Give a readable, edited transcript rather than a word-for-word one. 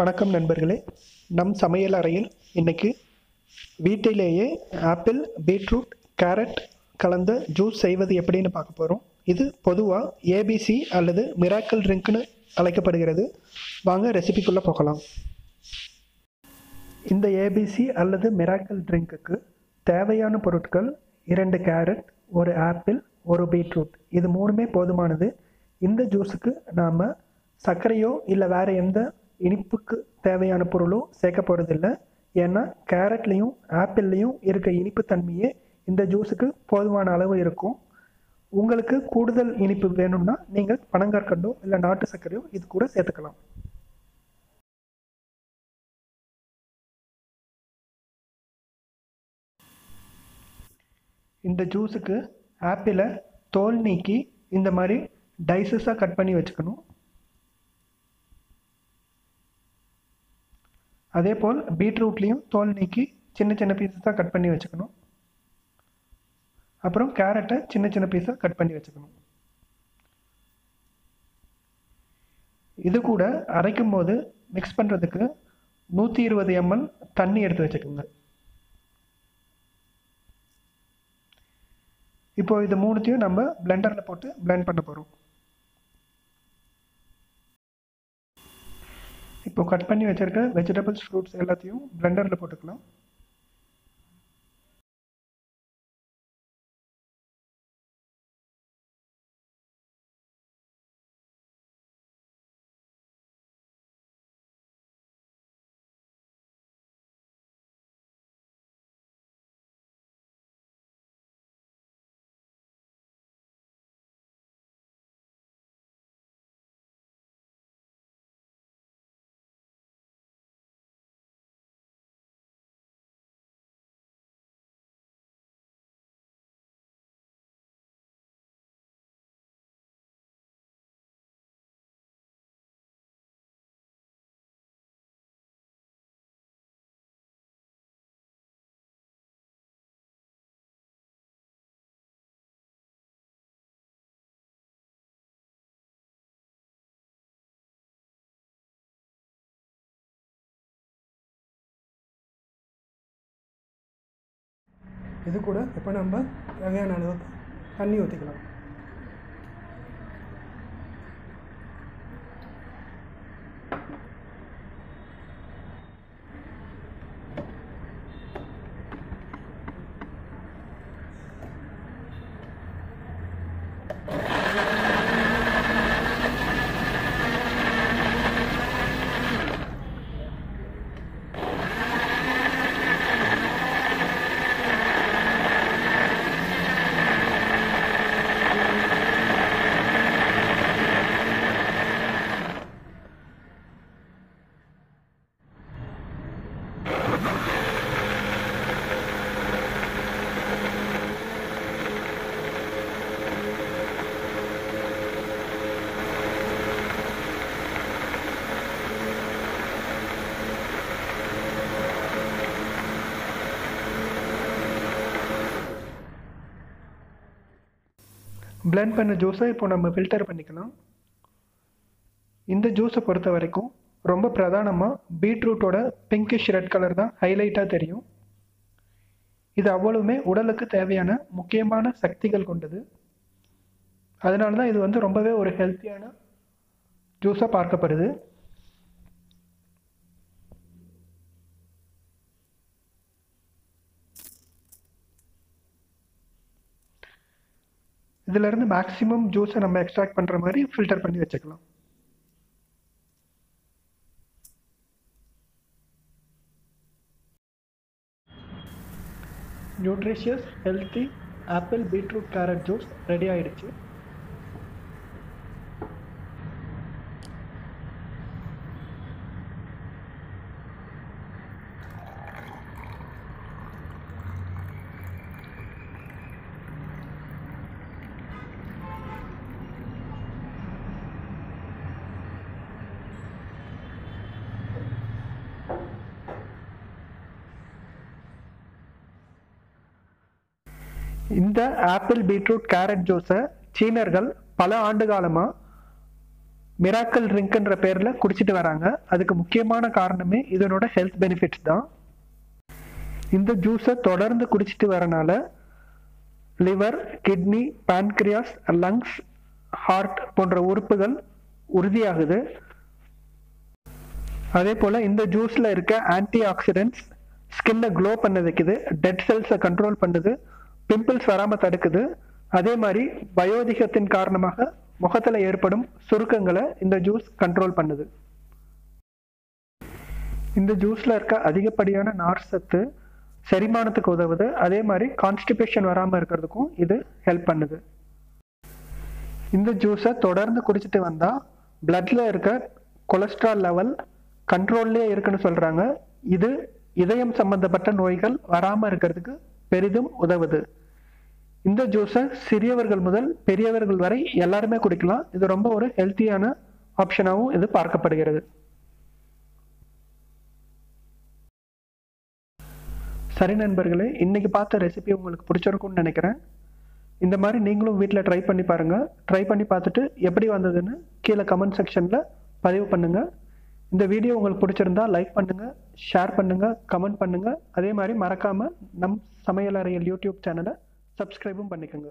வணக்கம் நண்பர்களே, நம் சமையல் அறையில் இன்றைக்கி வீட்டிலேயே ஆப்பிள், பீட்ரூட், கேரட் கலந்த ஜூஸ் செய்வது எப்படின்னு பார்க்க போகிறோம். இது பொதுவாக ஏபிசி அல்லது மிராக்கிள் ட்ரிங்க்னு அழைக்கப்படுகிறது. வாங்க ரெசிபிக்குள்ளே போகலாம். இந்த ஏபிசி அல்லது மிராக்கிள் ட்ரிங்க்குக்கு தேவையான பொருட்கள் 2 கேரட், 1 ஆப்பிள், 1 பீட்ரூட். இது 3மே போதுமானது. இந்த ஜூஸுக்கு நாம் சர்க்கரையோ இல்லை வேறு எந்த இனிப்புக்கு தேவையான பொருளோ சேர்க்க போகிறதில்லை. ஏன்னா கேரட்லேயும் ஆப்பிள்லேயும் இருக்க இனிப்பு தன்மையே இந்த ஜூஸுக்கு போதுமான அளவு இருக்கும். உங்களுக்கு கூடுதல் இனிப்பு வேணும்னா நீங்கள் பனங்கற்கண்டோ இல்லை நாட்டு சர்க்கரையோ இது கூட சேர்த்துக்கலாம். இந்த ஜூஸுக்கு ஆப்பிளை தோல் நீக்கி இந்த மாதிரி டைசஸாக கட் பண்ணி வச்சுக்கணும். அதே போல் பீட்ரூட்லேயும் தோல் நீக்கி சின்ன சின்ன பீஸஸாக கட் பண்ணி வச்சுக்கணும். அப்புறம் கேரட்டை சின்ன சின்ன பீஸாக கட் பண்ணி வச்சுக்கணும். இது கூட அரைக்கும் போது மிக்ஸ் பண்ணுறதுக்கு 120 ml தண்ணி எடுத்து வச்சுக்கோங்க. இப்போது இது 3த்தையும் நம்ம பிளெண்டரில் போட்டு பிளெண்ட் பண்ண போகிறோம். இப்போது கட் பண்ணி வச்சுருக்க வெஜிடபிள்ஸ், ஃப்ரூட்ஸ் எல்லாத்தையும் பிளெண்டரில் போட்டுக்கலாம். இது கூட இப்போ நம்ம தேவையான அளவுக்கு தண்ணி ஊற்றிக்கலாம். பிளெண்ட் பண்ண ஜூஸை இப்போ நம்ம ஃபில்டர் பண்ணிக்கலாம். இந்த ஜூஸை பொறுத்த வரைக்கும் ரொம்ப பிரதானமாக பீட்ரூட்டோட பிங்கிஷ் ரெட் கலர் தான் ஹைலைட்டாக தெரியும். இது அவ்வளவுமே உடலுக்கு தேவையான முக்கியமான சக்திகள் கொண்டது. அதனால தான் இது வந்து ரொம்பவே ஒரு ஹெல்த்தியான ஜூஸாக பார்க்கப்படுது. இதிலேருந்து மேக்ஸிமம் ஜூஸை நம்ம எக்ஸ்ட்ராக்ட் பண்ணுற மாதிரி ஃபில்டர் பண்ணி வச்சுக்கலாம். Nutritious healthy apple, beetroot, carrot juice ready ஆகிடுச்சு. இந்த ஆப்பிள், பீட்ரூட், கேரட் ஜூஸை சீனர்கள் பல ஆண்டு காலமாக மிராக்கல் ட்ரிங்க்ன்ற பேரில் குடிச்சிட்டு வராங்க. அதுக்கு முக்கியமான காரணமே இதனோட ஹெல்த் பெனிஃபிட்ஸ் தான். இந்த ஜூஸை தொடர்ந்து குடிச்சிட்டு வரனால liver, kidney, pancreas, lungs, heart போன்ற உறுப்புகள் உறுதியாகுது. அதே போல் இந்த ஜூஸில் இருக்க ஆன்டி ஆக்சிடென்ட்ஸ் ஸ்கின்னை க்ளோ பண்ண வைக்குது, டெட் செல்ஸை கண்ட்ரோல் பண்ணுது, பிம்பிள்ஸ் வராமல் தடுக்குது. அதே மாதிரி வயோதிகத்தின் காரணமாக முகத்தில் ஏற்படும் சுருக்கங்களை இந்த ஜூஸ் கண்ட்ரோல் பண்ணுது. இந்த ஜூஸில் இருக்க அதிகப்படியான நார்ச்சத்து செரிமானத்துக்கு உதவுது. அதே மாதிரி கான்ஸ்டிபேஷன் வராமல் இருக்கிறதுக்கும் இது ஹெல்ப் பண்ணுது. இந்த ஜூஸை தொடர்ந்து குடிச்சிட்டு வந்தால் பிளட்டில் இருக்க கொலஸ்ட்ரால் லெவல் கண்ட்ரோல்லே இருக்குன்னு சொல்கிறாங்க. இது இதயம் சம்பந்தப்பட்ட நோய்கள் வராமல் இருக்கிறதுக்கு பெரிதும் உதவுது. இந்த ஜூஸை சிறியவர்கள் முதல் பெரியவர்கள் வரை எல்லாருமே குடிக்கலாம். இது ரொம்ப ஒரு ஹெல்த்தியான ஆப்ஷனாகவும் இது பார்க்கப்படுகிறது. சரி நண்பர்களே, இன்றைக்கி பார்த்த ரெசிபி உங்களுக்கு பிடிச்சிருக்கும்னு நினைக்கிறேன். இந்த மாதிரி நீங்களும் வீட்டில் ட்ரை பண்ணி பாருங்கள். ட்ரை பண்ணி பார்த்துட்டு எப்படி வந்ததுன்னு கீழே கமெண்ட் செக்ஷனில் பதிவு பண்ணுங்கள். இந்த வீடியோ உங்களுக்கு பிடிச்சிருந்தா லைக் பண்ணுங்கள், ஷேர் பண்ணுங்கள், கமெண்ட் பண்ணுங்கள். அதே மாதிரி மறக்காமல் நம் சமையல் அறையில் யூடியூப் சேனலை சப்ஸ்கிரைபும் பண்ணிக்கோங்க.